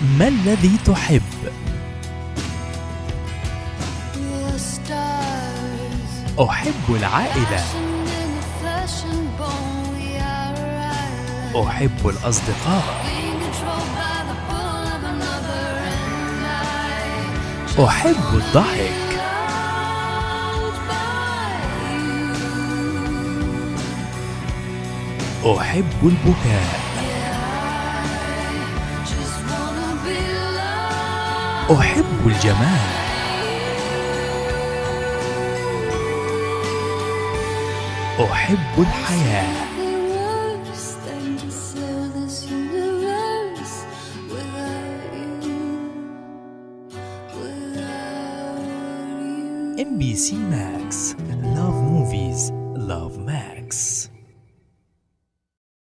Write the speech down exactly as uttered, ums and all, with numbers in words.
ما الذي تحب؟ أحب العائلة. أحب الأصدقاء. أحب الضحك. أحب البكاء. أحب الجمال. أحب الحياة. إم بي سي ماكس. Love movies. Love Max.